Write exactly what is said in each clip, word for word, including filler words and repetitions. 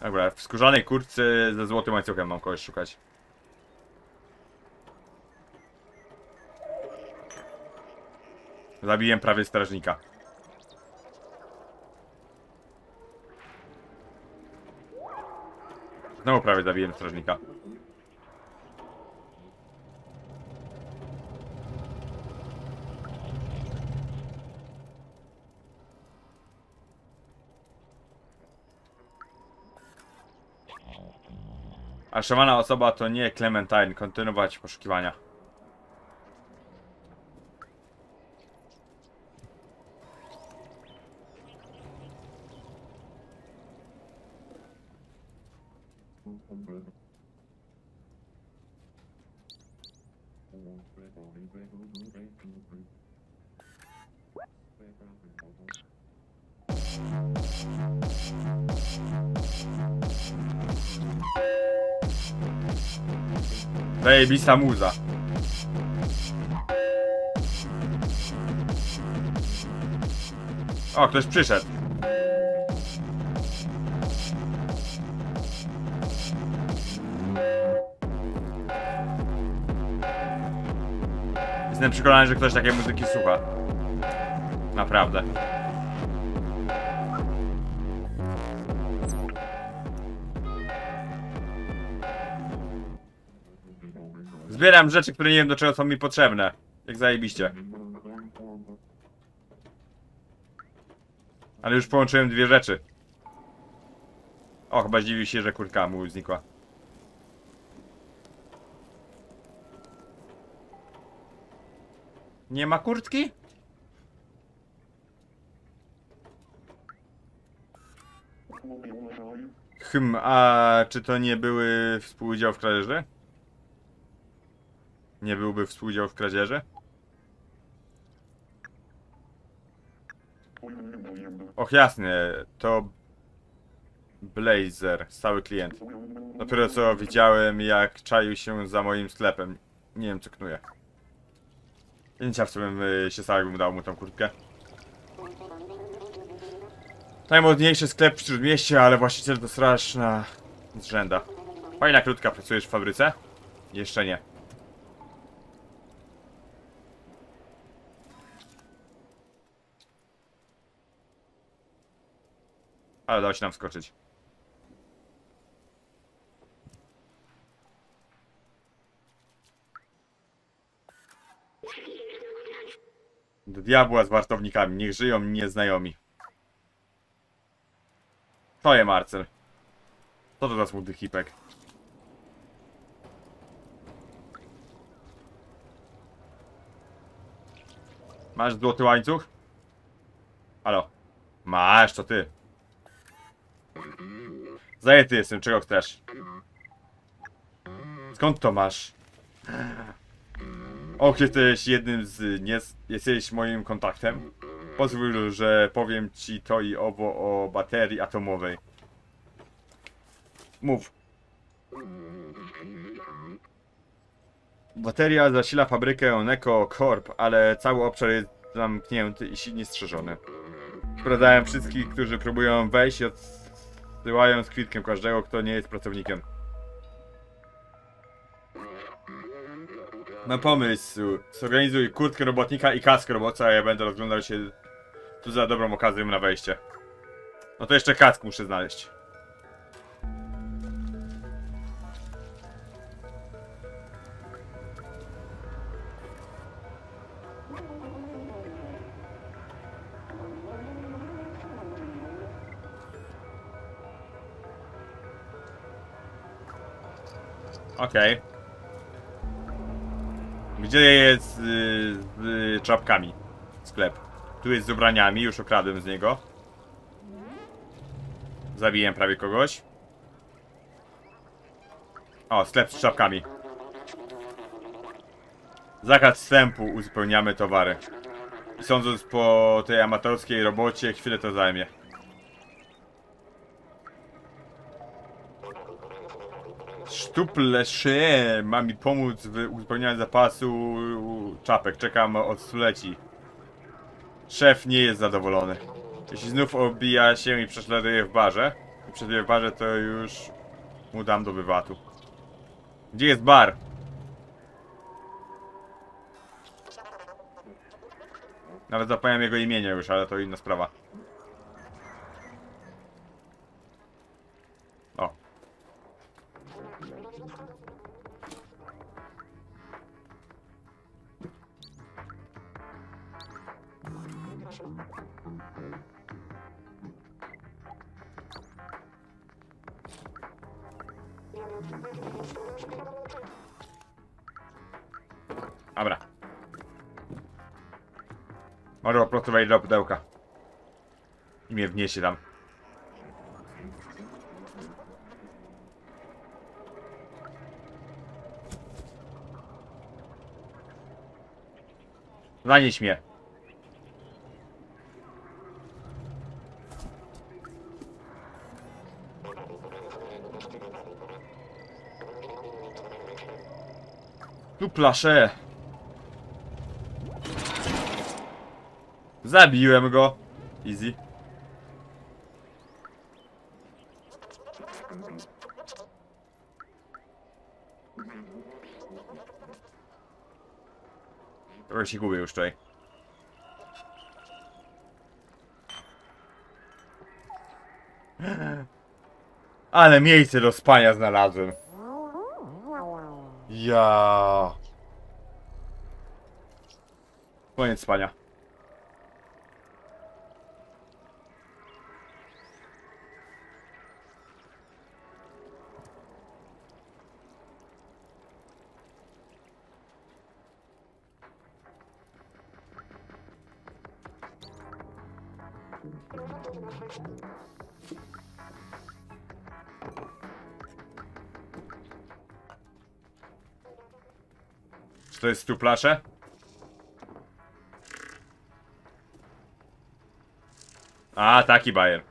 Dobra, w skórzanej kurtce ze złotym łańcuchem mam kogoś szukać. Zabiłem prawie strażnika. Znowu prawie zabiłem strażnika. A szamana osoba to nie Clementine. Kontynuować poszukiwania. Zajebista muza. O, ktoś przyszedł. Jestem przekonany, że ktoś takiej muzyki słucha. Naprawdę. Zbieram rzeczy, które nie wiem do czego są mi potrzebne. Jak zajebiście. Ale już połączyłem dwie rzeczy. O, chyba zdziwił się, że kurka mu znikła. Nie ma kurtki? Hm, a czy to nie były współudział w kradzieży? Nie byłby współudział w kradzieży? Och jasne, to Blazer, stały klient. Dopiero co widziałem, jak czaił się za moim sklepem. Nie wiem co knuje. Zdjęcia w sobie się sam, jakbym dał mu tą kurtkę. Najmodniejszy sklep w śródmieście, ale właściciel to straszna zrzęda. Fajna krótka, pracujesz w fabryce? Jeszcze nie. Ale dał się nam wskoczyć. Do diabła z wartownikami. Niech żyją nieznajomi. To je Marcel. Co to za smutny hipek? Masz złoty łańcuch? Halo. Masz, to ty. Zajęty jestem, czego chcesz? Skąd to masz? Och, jesteś jednym z... Nie, jesteś moim kontaktem? Pozwól, że powiem ci to i owo o baterii atomowej. Mów. Bateria zasila fabrykę Neco Corp, ale cały obszar jest zamknięty i silnie strzeżony. Sprawdzałem wszystkich, którzy próbują wejść i od... Wysyłają z kwitkiem każdego, kto nie jest pracownikiem. Mam pomysł. Zorganizuj kurtkę robotnika i kask robota, a ja będę rozglądał się tu za dobrą okazją na wejście. No to jeszcze kask muszę znaleźć. Okej. Okay. Gdzie jest z y, y, czapkami sklep? Tu jest z ubraniami, już okradłem z niego. Zabiłem prawie kogoś. O, sklep z czapkami. Zakaz wstępu, uzupełniamy towary. I sądząc po tej amatorskiej robocie, chwilę to zajmie. Sztupleszyje ma mi pomóc w uzupełnianiu zapasu czapek. Czekam od stuleci. Szef nie jest zadowolony. Jeśli znów obija się i prześladuje w barze, przerwie w barze, to już mu dam do wywatu. Gdzie jest bar? Nawet zapomniałem jego imienia już, ale to inna sprawa. O. Dobra. Może po prostu wejść do pudełka i mnie wniesie tam. Zanieś mnie. Tu plaszę. Zabiłem go. Easy. Trochę się gubię już tutaj. Ale miejsce do spania znalazłem. Ja. Koniec spania. Czy to jest tu plasze? A, taki bajer.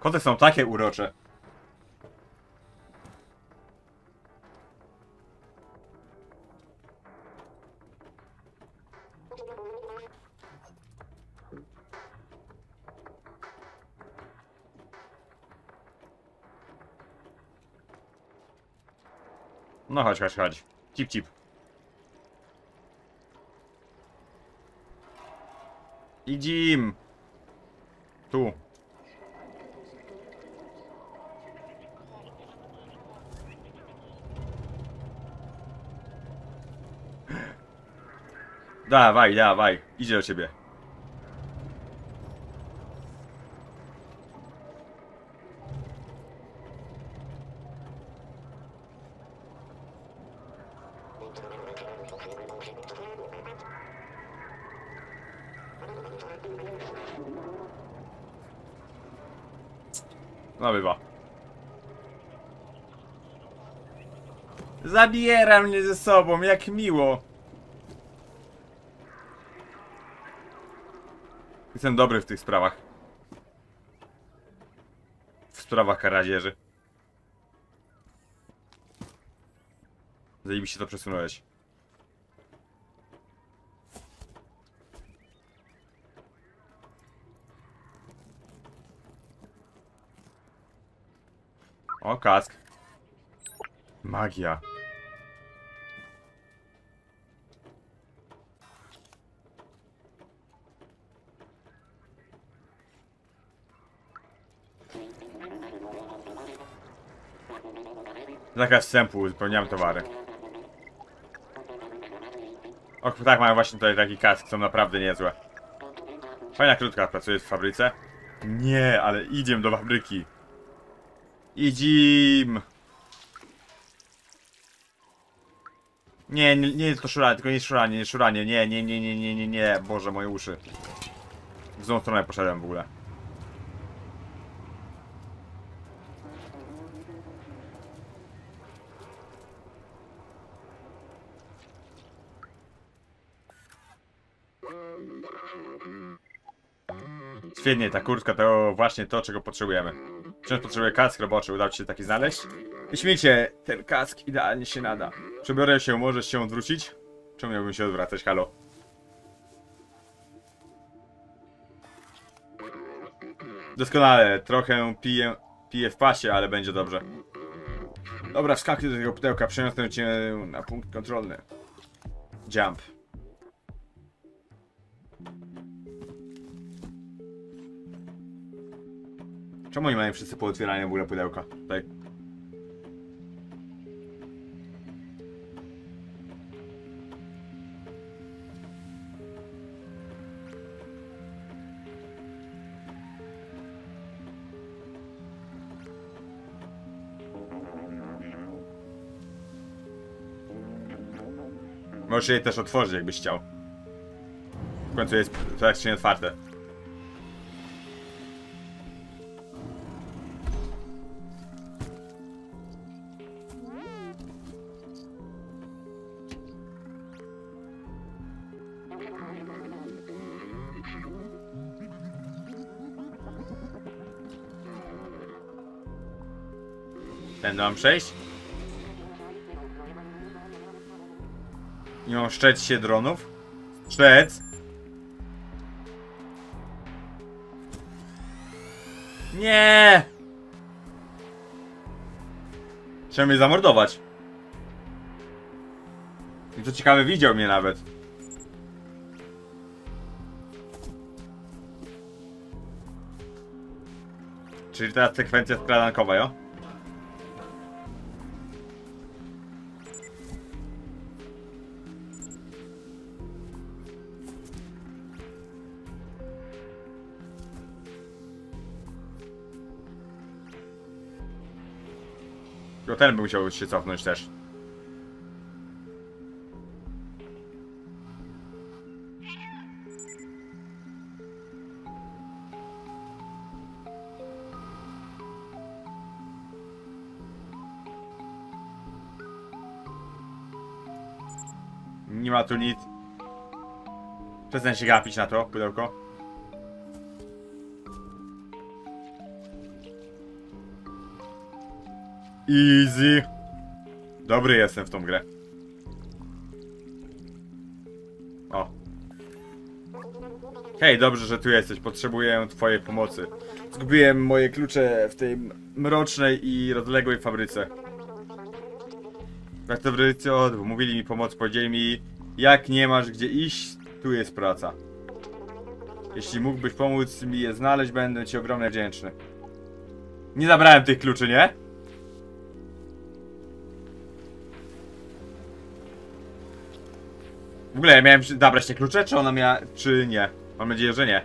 Koty są takie urocze. No chodź, chodź, chodź. Cip, cip. Idzim. Tu. Dawaj, dawaj. Idzie do ciebie. No bywa. Zabiera mnie ze sobą, jak miło. Jestem dobry w tych sprawach. W sprawach kradzieży. Zajebiście to przesunąłeś. O, kask. Magia. Zakaz wstępu, uzupełniam towary. O, tak, mam właśnie tutaj taki kask, są naprawdę niezłe. Fajna krótka, pracujesz w fabryce? Nie, ale idziemy do fabryki. Idzim! Nie, nie, nie jest to szuranie, tylko nie szuranie, nie szuranie, nie, nie, nie, nie, nie, nie, nie, Boże, moje uszy. W złą stronę poszedłem w ogóle. Świetnie, ta kurtka to właśnie to, czego potrzebujemy. Wciąż potrzebuję kask roboczy, udało ci się taki znaleźć? Wyśmiecie, ten kask idealnie się nada. Przebiorę się, możesz się odwrócić? Czemu miałbym się odwracać, halo? Doskonale, trochę piję, piję w pasie, ale będzie dobrze. Dobra, wskakuj do tego pudełka, przeniosę cię na punkt kontrolny. Jump. Czemu oni mają wszyscy po otwieraniu w ogóle pudełka? Tutaj. Możesz je też otworzyć, jakbyś chciał. W końcu jest to jak się nie otwarte. Tędy mam przejść? Nie mam szczec się dronów. Szczec! Nie! Trzeba mnie zamordować. I co ciekawe, widział mnie nawet. Czyli teraz sekwencja skradankowa, jo? Ten by musiał się cofnąć też. Nie ma tu nic. Przestań się gapić na to pudełko. Easy. Dobry jestem w tą grę. O. Hej, dobrze, że tu jesteś. Potrzebuję twojej pomocy. Zgubiłem moje klucze w tej mrocznej i rozległej fabryce. Jak to fabrycy odbył. Mówili mi pomoc, powiedzieli mi, jak nie masz gdzie iść, tu jest praca. Jeśli mógłbyś pomóc mi je znaleźć, będę ci ogromnie wdzięczny. Nie zabrałem tych kluczy, nie? W ogóle ja miałem zabrać te klucze, czy ona miała, czy nie? Mam nadzieję, że nie.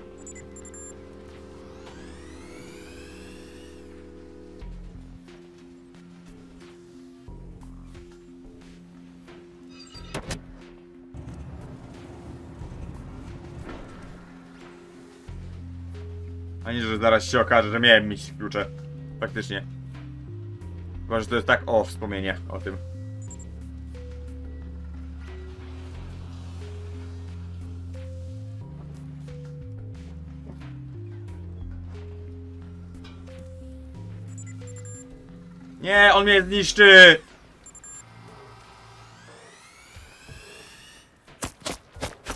Ani, że zaraz się okaże, że miałem mieć klucze. Faktycznie. Chyba, że to jest tak o wspomnienie o tym. Nie, on mnie zniszczy!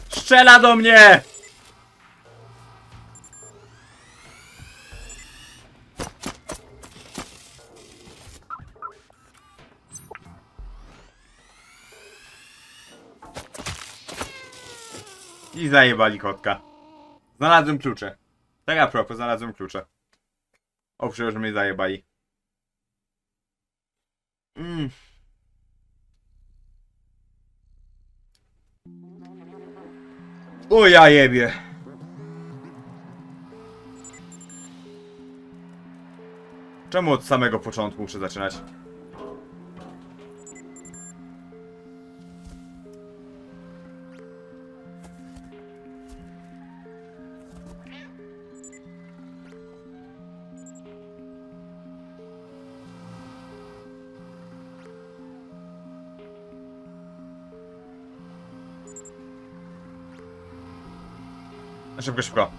Strzela do mnie! I zajebali kotka. Znalazłem klucze. Tak a propos, znalazłem klucze. O, przecież mnie zajebali. Mm. O ja jebie. Czemu od samego początku muszę zaczynać? Szybko, szybko.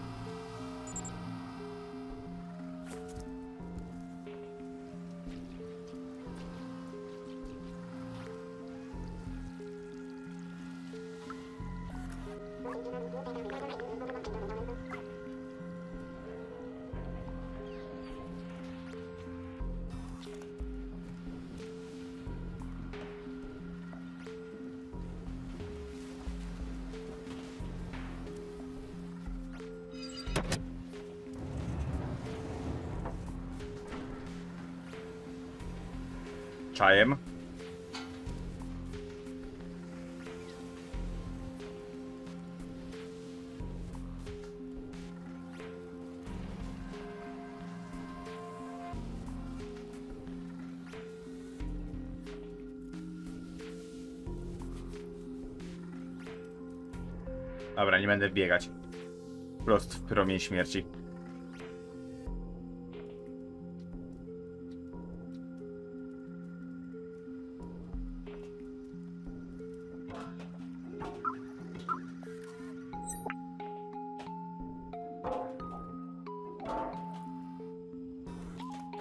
czajem. Dobra, nie będę biegać. Prost w promień śmierci.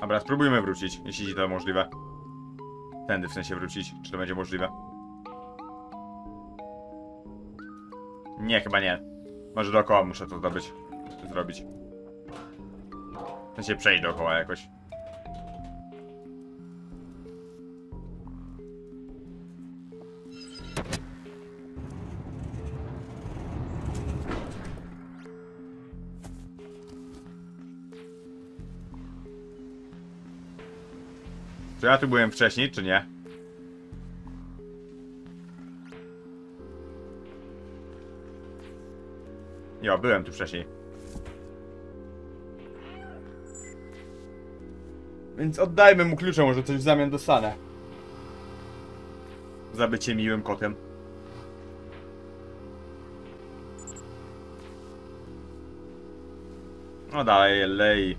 Dobra, spróbujmy wrócić, jeśli to możliwe. Tędy w sensie wrócić, czy to będzie możliwe. Nie, chyba nie. Może dookoła muszę to zdobyć. Zrobić. W sensie przejść dookoła jakoś. Czy ja tu byłem wcześniej, czy nie? Ja byłem tu wcześniej. Więc oddajmy mu klucze, może coś w zamian dostanę. Za bycie miłym kotem. No dalej, lej.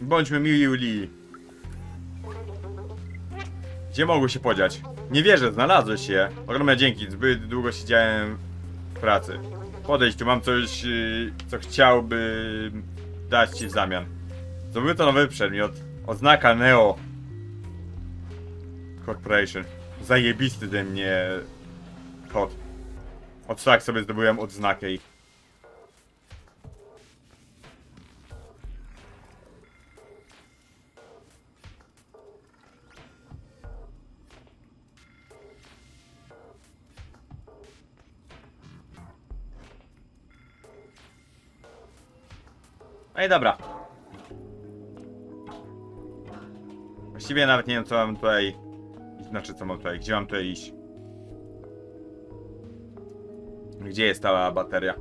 Bądźmy miłili. Gdzie mogły się podziać? Nie wierzę, znalazłeś je. Ogromne dzięki, zbyt długo siedziałem w pracy. Podejdź tu, mam coś, co chciałbym dać ci w zamian. Zdobyto nowy przedmiot. Oznaka Neco Corporation. Zajebisty ze mnie kot. Od tak sobie zdobyłem odznakę ich. Ej, dobra. Właściwie nawet nie wiem, co mam tutaj... Znaczy, co mam tutaj? Gdzie mam tutaj iść? Gdzie jest ta bateria?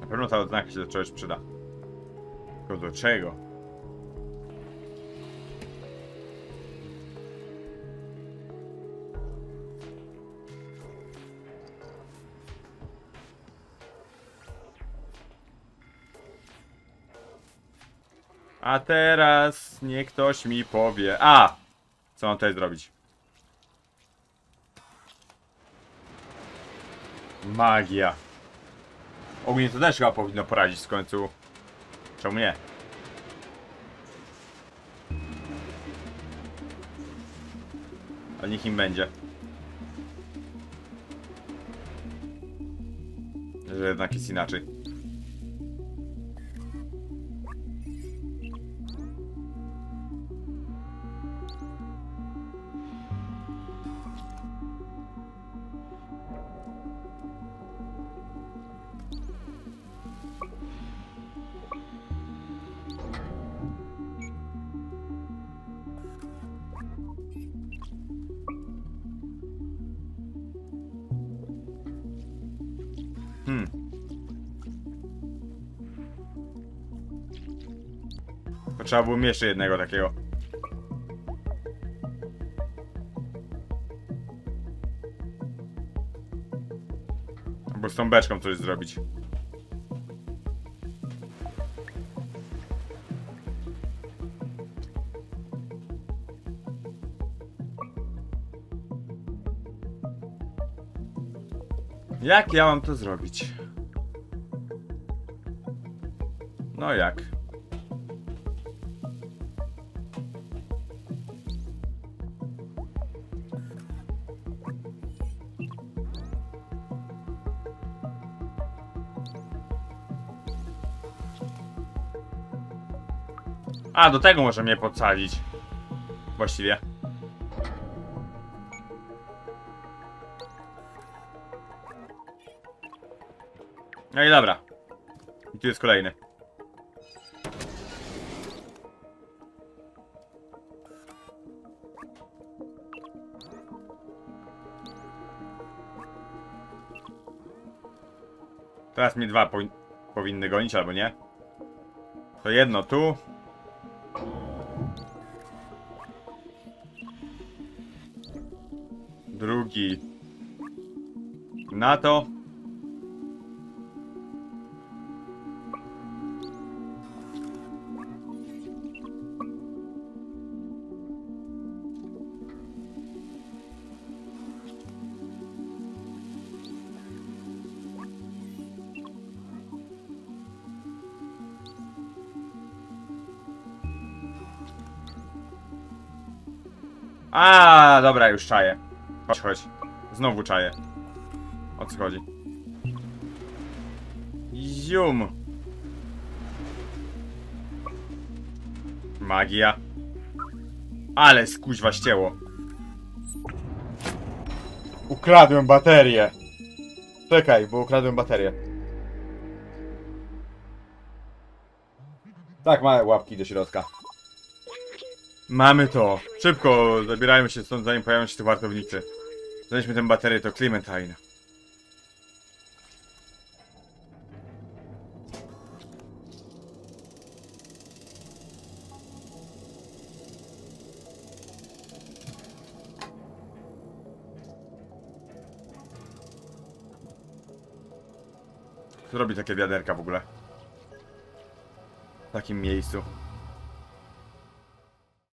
Na pewno ta odznaka się do czegoś przyda. Tylko do czego? A teraz niech ktoś mi powie. A! Co mam tutaj zrobić? Magia. Ogólnie to też chyba powinno poradzić w końcu. Czemu nie? A niech im będzie. Że jednak jest inaczej. Hmm. To trzeba było jeszcze jednego takiego. Albo z tą beczką coś zrobić. Jak ja mam to zrobić? No jak? A, do tego może mnie podsadzić. Właściwie. No i dobra. I tu jest kolejny. Teraz mnie dwa powin powinny gonić, albo nie. To jedno tu. Drugi na to. A, dobra, już czaję. Chodź, chodź. Znowu czaję. O co chodzi? Zium. Magia. Ale skuźwa ścięło. Ukradłem baterię. Czekaj, bo ukradłem baterię. Tak, małe łapki do środka. Mamy to! Szybko! Zabierajmy się stąd, zanim pojawią się tu wartownicy. Znaleźliśmy tę baterię, to Clementine. Kto robi takie wiaderka w ogóle? W takim miejscu.